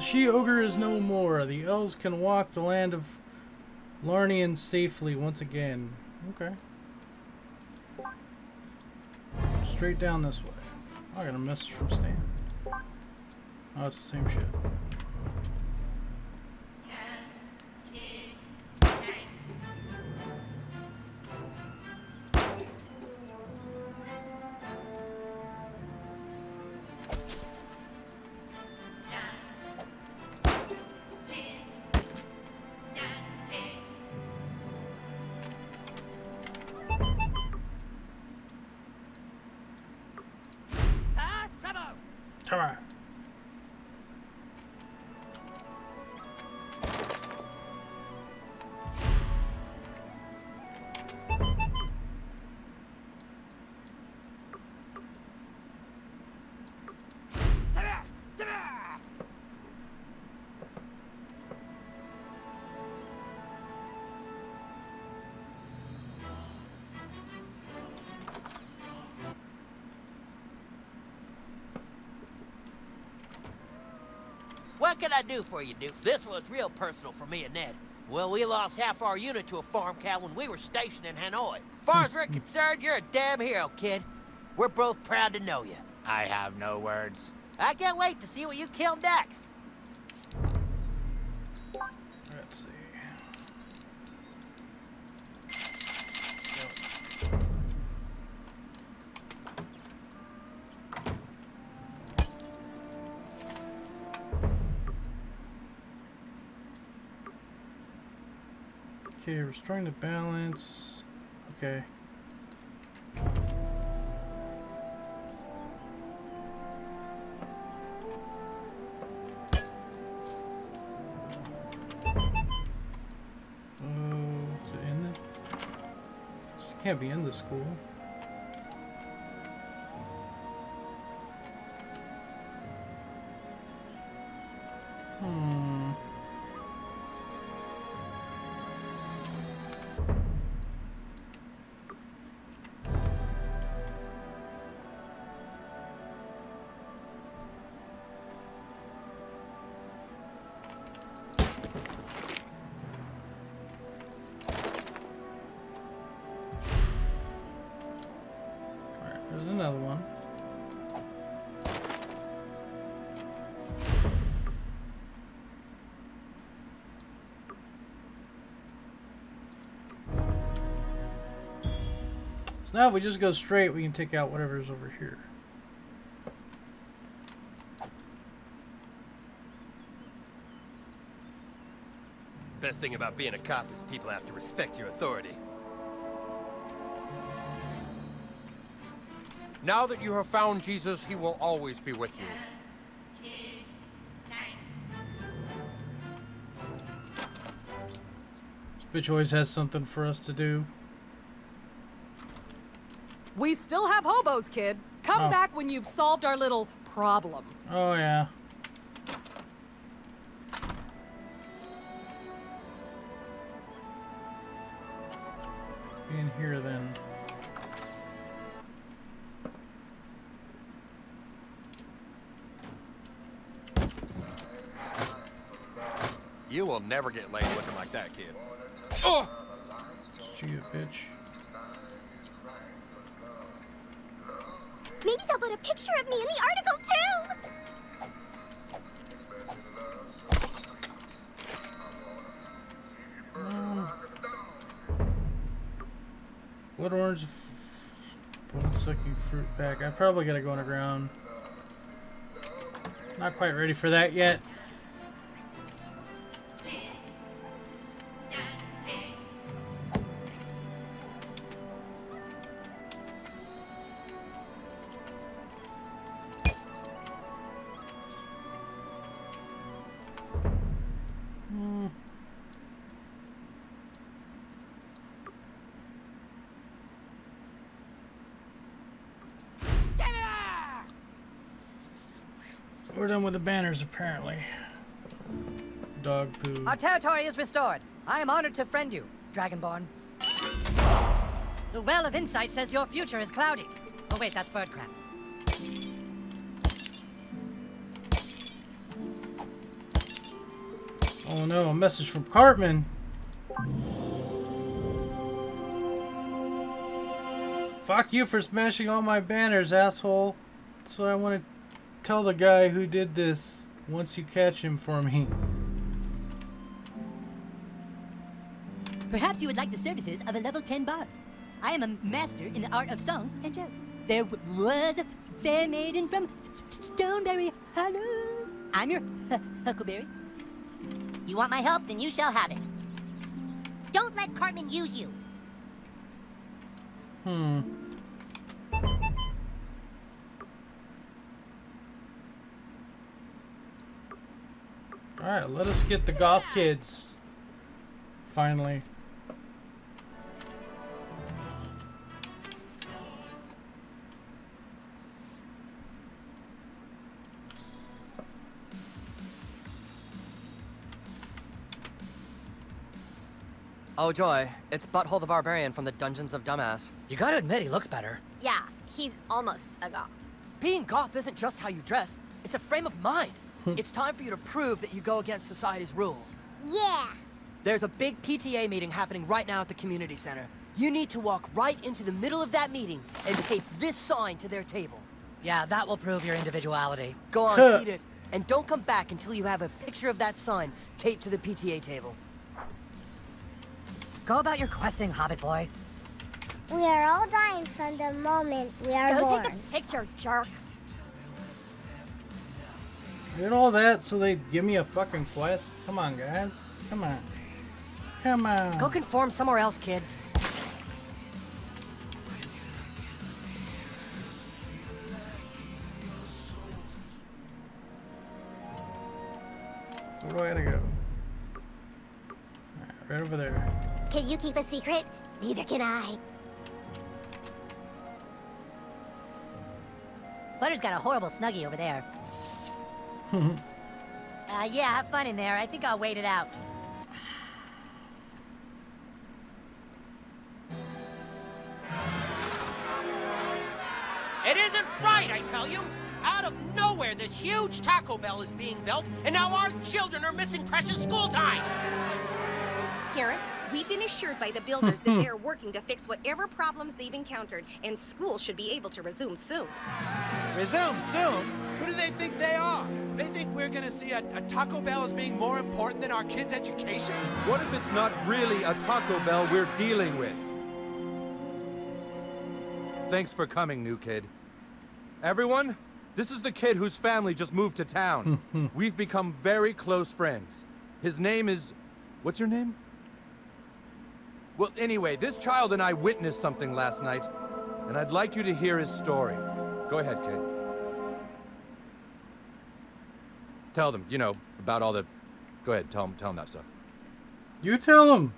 she-ogre is no more. The elves can walk the land of Larnian safely once again. Okay. Straight down this way. Oh, I got a message from Stan. Oh, it's the same shit. What can I do for you, Duke? This one's real personal for me and Ned. Well, we lost half our unit to a farm cow when we were stationed in Hanoi. Far as we're concerned, you're a damn hero, kid. We're both proud to know you. I have no words. I can't wait to see what you kill next. Let's see. Okay, restoring the balance. Okay. Is it in there? This can't be in the school. Now if we just go straight, we can take out whatever's over here. Best thing about being a cop is people have to respect your authority. Now that you have found Jesus, he will always be with you. This bitch always has something for us to do. We still have hobos, kid. Come back when you've solved our little problem. Oh, yeah. In here, then. You will never get laid looking like that, kid. Oh! Shoot, bitch. Maybe they'll put a picture of me in the article, too! What orange sucking fruit pack? I probably gotta go underground. Not quite ready for that yet. We're done with the banners, apparently. Dog poo. Our territory is restored. I am honored to friend you, Dragonborn. The Well of Insight says your future is cloudy. Oh wait, that's bird crap. Oh no, a message from Cartman. Fuck you for smashing all my banners, asshole. That's what I want to tell the guy who did this once you catch him for me. Perhaps you would like the services of a level 10 bard. I am a master in the art of songs and jokes. There was a fair maiden from Stoneberry. Hello. I'm your Huckleberry. You want my help, then you shall have it. Don't let Cartman use you. Hmm. Alright, let us get the goth kids. Finally. Oh joy, it's Butthole the Barbarian from the Dungeons of Dumbass. You gotta admit he looks better. Yeah, he's almost a goth. Being goth isn't just how you dress, it's a frame of mind. It's time for you to prove that you go against society's rules. Yeah. There's a big PTA meeting happening right now at the community center. You need to walk right into the middle of that meeting and tape this sign to their table. Yeah, that will prove your individuality. Go on, eat it, and don't come back until you have a picture of that sign taped to the PTA table. Go about your questing, Hobbit boy. We are all dying from the moment we are born. Go take a picture, jerk. Did all that so they give me a fucking quest? Come on, guys. Come on. Come on. Go conform somewhere else, kid. Where do I gotta go? Alright, right over there. Can you keep a secret? Neither can I. Butter's got a horrible snuggie over there. Yeah, have fun in there. I think I'll wait it out. It isn't right, I tell you! Out of nowhere, this huge Taco Bell is being built, and now our children are missing precious school time! Parents, we've been assured by the builders that they're working to fix whatever problems they've encountered, and school should be able to resume soon. Resume soon? Who do they think they are? They think we're gonna see a Taco Bell as being more important than our kids' educations? What if it's not really a Taco Bell we're dealing with? Thanks for coming, new kid. Everyone, this is the kid whose family just moved to town. We've become very close friends. His name is... What's your name? Well, anyway, this child and I witnessed something last night, and I'd like you to hear his story. Go ahead, kid. Tell them, you know, about all the... Go ahead, tell them that stuff. You tell them.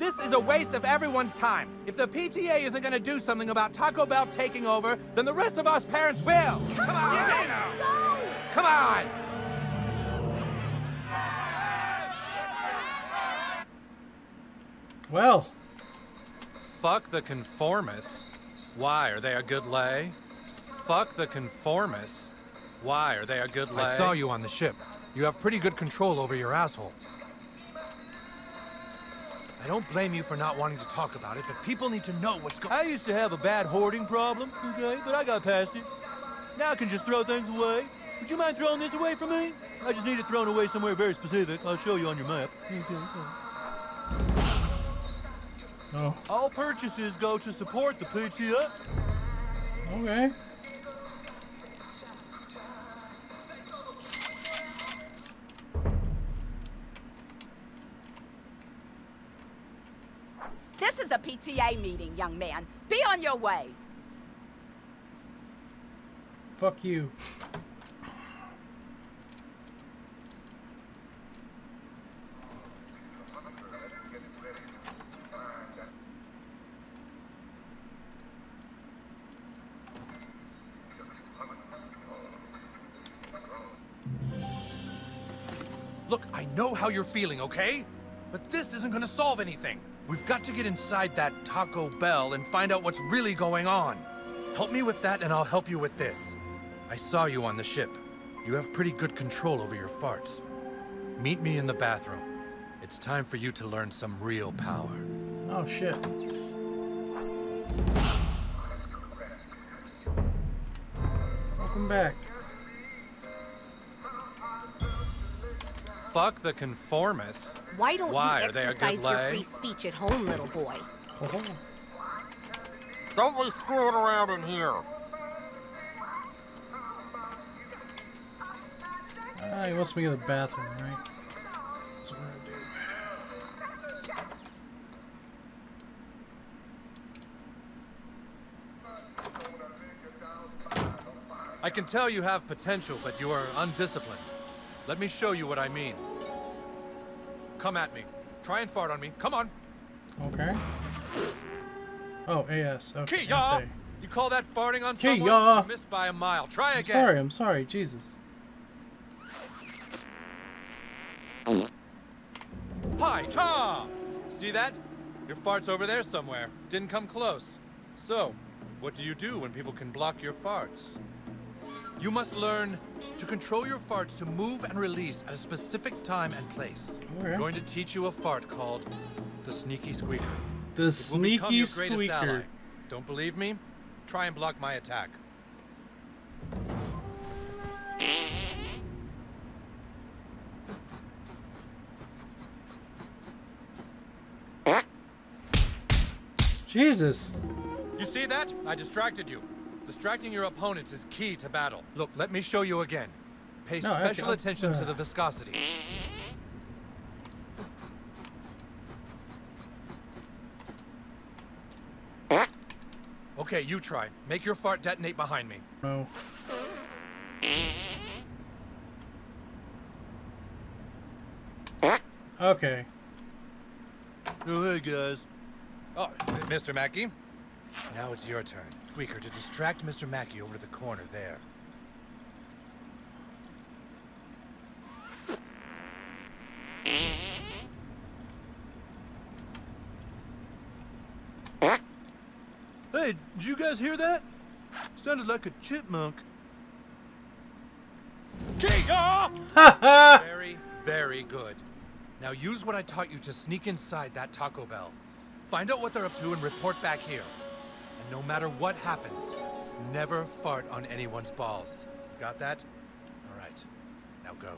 This is a waste of everyone's time. If the PTA isn't going to do something about Taco Bell taking over, then the rest of us parents will. Come on! Let's go! Come on! Well, fuck the conformists. Why are they a good lay? Fuck the conformists. Why are they a good lay? I saw you on the ship. You have pretty good control over your asshole. I don't blame you for not wanting to talk about it, but people need to know what's going on. I used to have a bad hoarding problem, okay, but I got past it. Now I can just throw things away. Would you mind throwing this away for me? I just need it thrown away somewhere very specific. I'll show you on your map. Okay. Oh. All purchases go to support the PTA. Okay. This is a PTA meeting, young man. Be on your way. Fuck you. How you're feeling, okay? But this isn't gonna solve anything. We've got to get inside that Taco Bell and find out what's really going on. Help me with that and I'll help you with this. I saw you on the ship. You have pretty good control over your farts. Meet me in the bathroom. It's time for you to learn some real power. Oh, shit. Welcome back. Fuck the conformists. Why don't you exercise your free speech at home, little boy? Oh. Don't be screwing around in here. He wants me in the bathroom, right? That's what I do. I can tell you have potential, but you are undisciplined. Let me show you what I mean. Come at me. Try and fart on me. Come on. Okay. Oh, AS. Okay. Kia! You call that farting on Kia. Someone? You missed by a mile. Try again. I'm sorry. Jesus. Hi, Tom! See that? Your fart's over there somewhere. Didn't come close. So, what do you do when people can block your farts? You must learn to control your farts to move and release at a specific time and place. We're going to teach you a fart called the sneaky squeaker. The sneaky squeaker. Don't believe me? Try and block my attack. Jesus. You see that? I distracted you. Distracting your opponents is key to battle. Look, let me show you again. Pay special attention to the viscosity. Okay, you try. Make your fart detonate behind me. No. Okay. Oh, hey, guys. Oh, Mr. Mackey, now it's your turn. Squeaker, to distract Mr. Mackey over to the corner there. Hey, did you guys hear that? Sounded like a chipmunk. Kia! Very, very good. Now use what I taught you to sneak inside that Taco Bell. Find out what they're up to and report back here. And no matter what happens, never fart on anyone's balls. Got that? All right. Now go.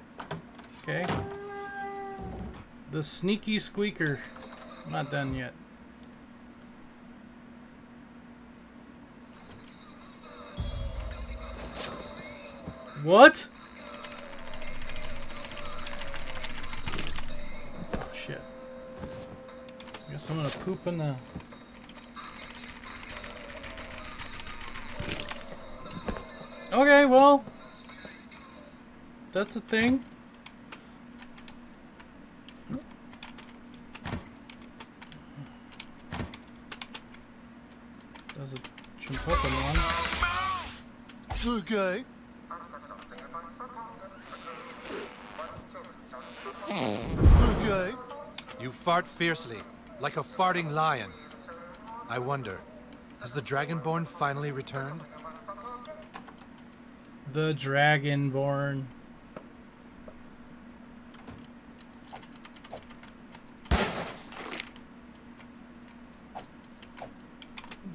Okay. The sneaky squeaker. I'm not done yet. What? I'm gonna poop in the... Okay, well... That's a thing. There's a chimpopen one. Okay. Okay. You fart fiercely. Like a farting lion. I wonder, has the Dragonborn finally returned? The Dragonborn.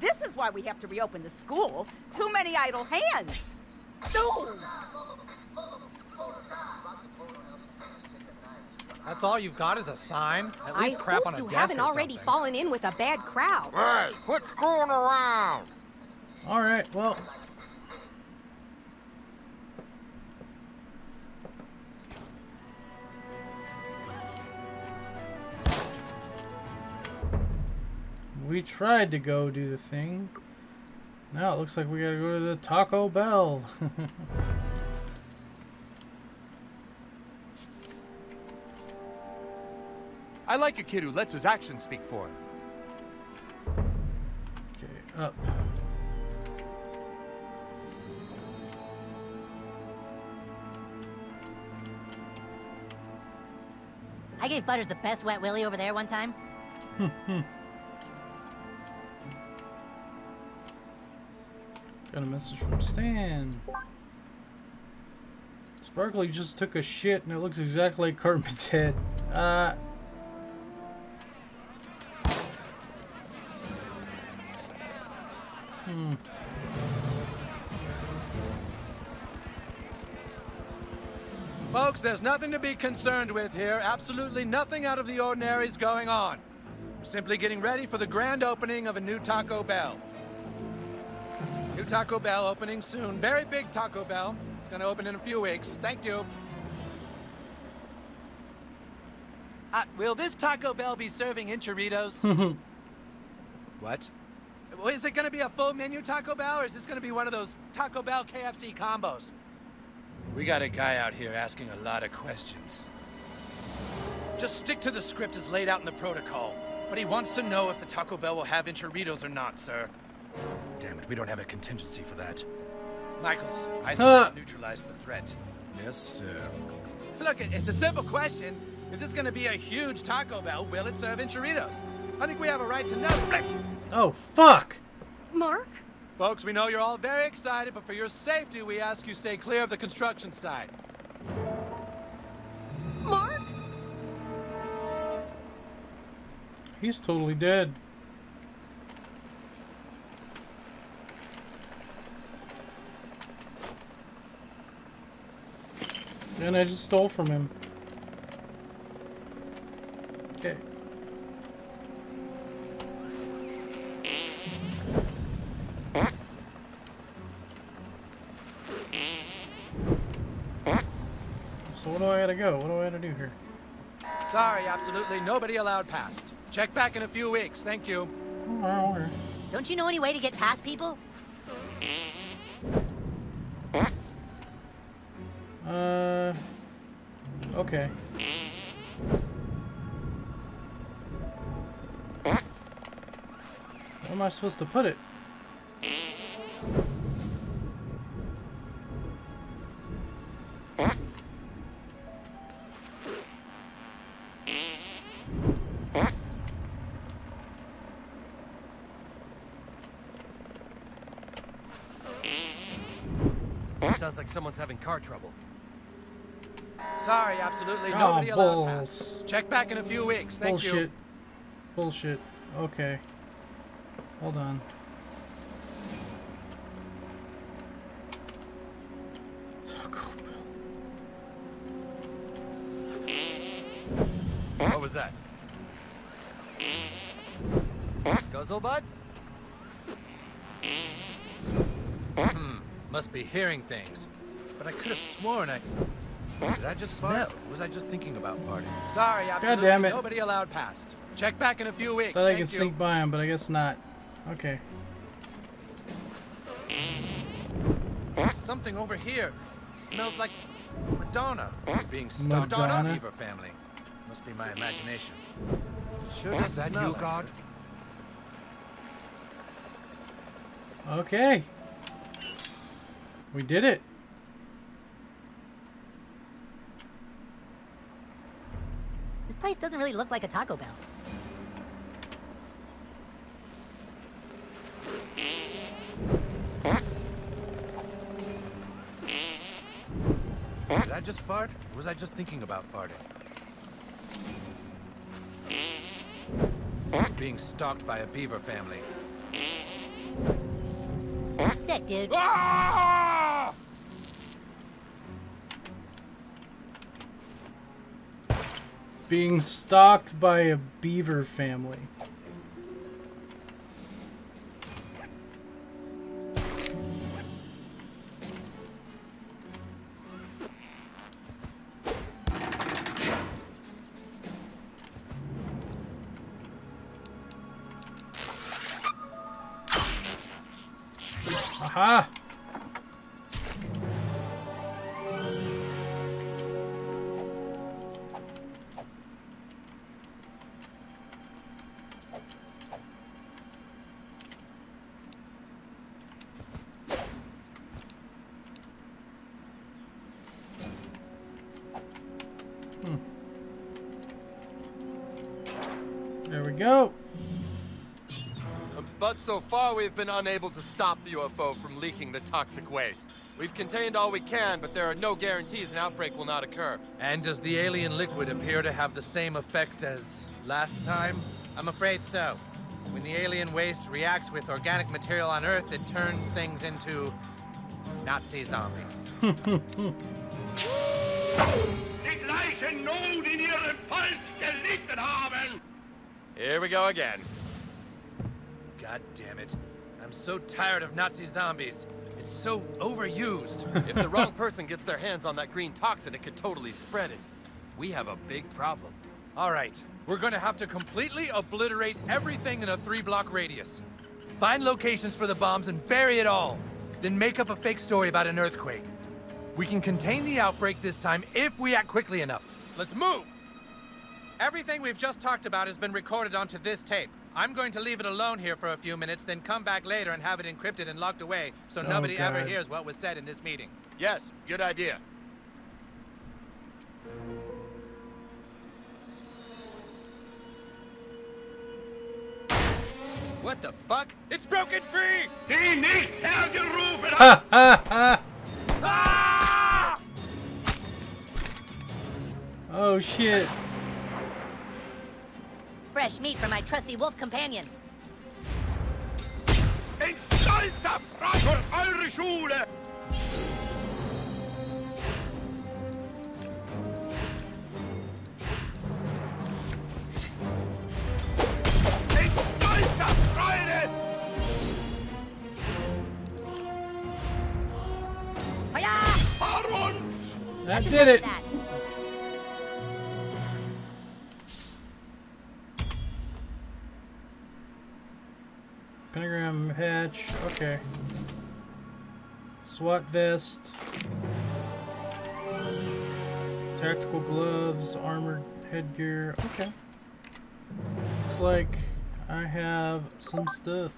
This is why we have to reopen the school. Too many idle hands. No! That's all you've got is a sign? At least crap on a desk or something. I hope you haven't already fallen in with a bad crowd. Hey, quit screwing around. All right, well. We tried to go do the thing. Now it looks like we gotta go to the Taco Bell. I like a kid who lets his actions speak for him. Okay, up. I gave Butters the best wet willy over there one time. Got a message from Stan. Sparkly just took a shit and it looks exactly like Cartman's head. Folks, there's nothing to be concerned with here. Absolutely nothing out of the ordinary is going on. We're simply getting ready for the grand opening of a new Taco Bell. New Taco Bell opening soon. Very big Taco Bell. It's going to open in a few weeks. Thank you. Will this Taco Bell be serving Encheritos? What? Is it going to be a full menu Taco Bell, or is this going to be one of those Taco Bell KFC combos? We got a guy out here asking a lot of questions. Just stick to the script as laid out in the protocol. But he wants to know if the Taco Bell will have Encheritos or not, sir. Damn it, we don't have a contingency for that. Michaels, I said neutralize the threat. Yes, sir. Look, it's a simple question. If this is going to be a huge Taco Bell, will it serve Encheritos? I think we have a right to know. Oh, fuck! Mark? Folks, we know you're all very excited, but for your safety, we ask you stay clear of the construction site. Mark? He's totally dead. And I just stole from him. Okay. So what do I gotta go? What do I gotta do here? Sorry, absolutely nobody allowed past. Check back in a few weeks. Thank you. Don't you know any way to get past people? Okay. Where am I supposed to put it? Sounds like someone's having car trouble. Sorry, absolutely nobody allowed pass. Check back in a few weeks. Thank you. Bullshit. Okay. Hold on. Taco Bell. What was that? Scuzzlebud? Must be hearing things, but I could have sworn I... Did I just fart? Or was I just thinking about farting? Sorry, absolutely nobody allowed past. Check back in a few weeks. Thought I could sneak by him, but I guess not. Okay. Something over here. It smells like Madonna. Being stopped on a fever family. Must be my imagination. Sure does that smell. You, God? Okay. We did it. This place doesn't really look like a Taco Bell. Did I just fart? Or was I just thinking about farting? Being stalked by a beaver family. Sick, dude. Ah! Being stalked by a beaver family. Aha! So far, we've been unable to stop the UFO from leaking the toxic waste. We've contained all we can, but there are no guarantees an outbreak will not occur. And does the alien liquid appear to have the same effect as last time? I'm afraid so. When the alien waste reacts with organic material on Earth, it turns things into Nazi zombies. Here we go again. God damn it. I'm so tired of Nazi zombies. It's so overused. If the wrong person gets their hands on that green toxin, it could totally spread it. We have a big problem. All right, we're gonna have to completely obliterate everything in a 3-block radius. Find locations for the bombs and bury it all. Then make up a fake story about an earthquake. We can contain the outbreak this time if we act quickly enough. Let's move! Everything we've just talked about has been recorded onto this tape. I'm going to leave it alone here for a few minutes, then come back later and have it encrypted and locked away so nobody ever hears what was said in this meeting. Yes, good idea. What the fuck? It's broken free! Die nicht hergerufen! Ha ha ha! Ah! Oh shit. Fresh meat for my trusty wolf companion. Ein stolzer Preis für Euryschule! Ein stolzer Freuden! Armons! That did it! Pentagram hatch, okay. SWAT vest. Tactical gloves, armored headgear, okay. Looks like I have some stuff.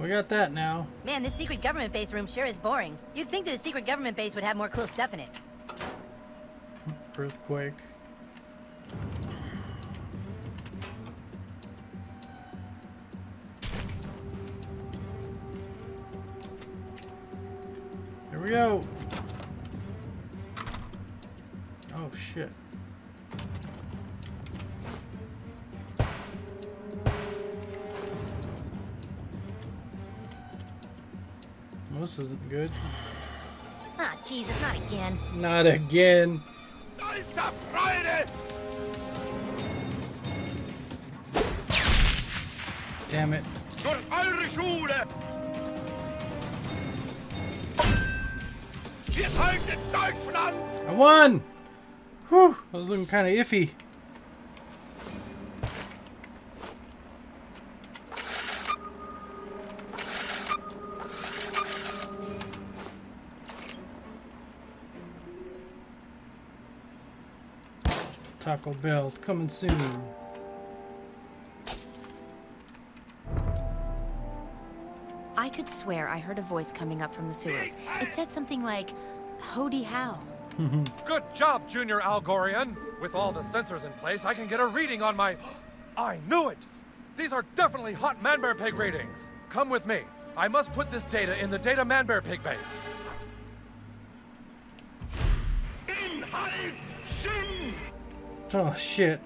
We got that now. Man, this secret government base room sure is boring. You'd think that a secret government base would have more cool stuff in it. Earthquake. Here we go. Oh shit. This isn't good. Ah, oh, Jesus, not again. Not again. Damn it. I won! Whew, I was looking kind of iffy. Taco Bell coming soon. I could swear I heard a voice coming up from the sewers. It said something like, "Howdy how." Good job, Junior Al-Gorian. With all the sensors in place, I can get a reading on my... I knew it! These are definitely hot ManBearPig readings. Come with me. I must put this data in the data ManBearPig base. Oh shit.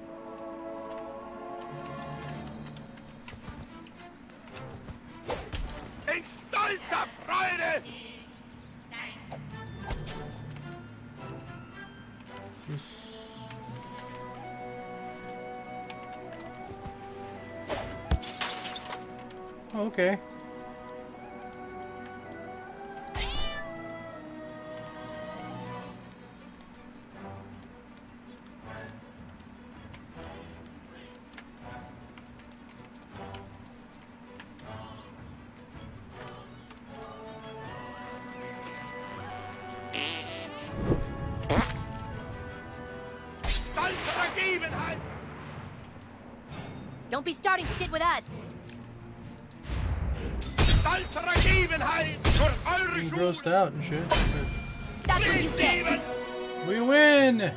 Ein stolzer Freude! Okay. Don't be starting shit with us. He's grossed out and shit. That's what you get. We win.